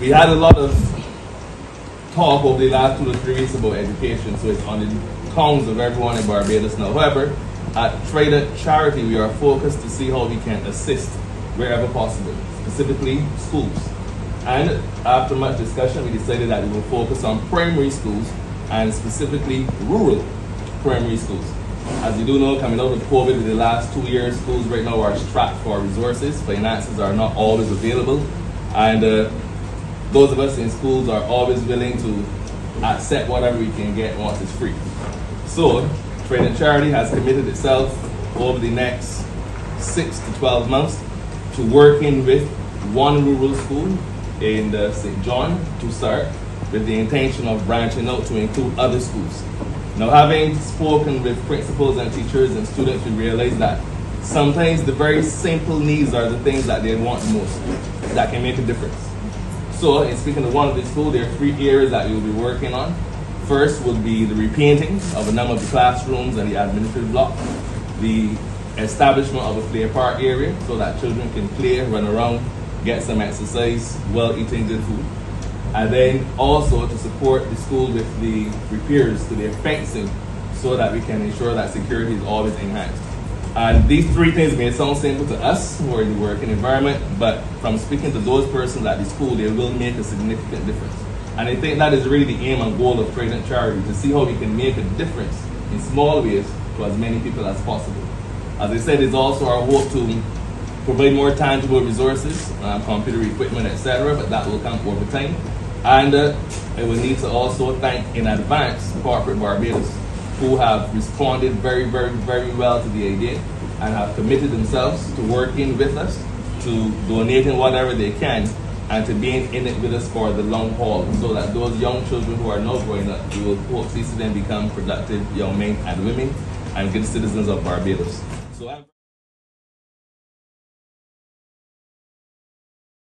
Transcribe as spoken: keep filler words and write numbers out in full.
We had a lot of talk over the last two or three weeks about education, so it's on the tongues of everyone in Barbados now. However, at Trident Charity, we are focused to see how we can assist wherever possible, specifically schools. And after much discussion, we decided that we will focus on primary schools and specifically rural primary schools. As you do know, coming out of COVID in the last two years, schools right now are strapped for resources. Finances are not always available. And uh, those of us in schools are always willing to accept whatever we can get once it's free. So, Trident Charity has committed itself over the next six to twelve months to working with one rural school in uh, Saint John to start, with the intention of branching out to include other schools. Now, having spoken with principals and teachers and students, we realize that sometimes the very simple needs are the things that they want most, that can make a difference. So, in speaking to one of the schools, there are three areas that we'll be working on. First would be the repainting of a number of the classrooms and the administrative block, the establishment of a play park area so that children can play, run around, get some exercise, well eating good food. And then also to support the school with the repairs to their fencing so that we can ensure that security is always enhanced. And these three things may sound simple to us who are in the working environment, but from speaking to those persons at the school, they will make a significant difference. And I think that is really the aim and goal of Trident Charity, to see how we can make a difference in small ways to as many people as possible. As I said, it's also our hope to provide more tangible resources, uh, computer equipment, et cetera, but that will come over time. And uh, I will need to also thank in advance Corporate Barbados, who have responded very, very, very well to the idea and have committed themselves to working with us, to donating whatever they can, and to being in it with us for the long haul, so that those young children who are now growing up, we will hopefully see them become productive young men and women and good citizens of Barbados. So I'm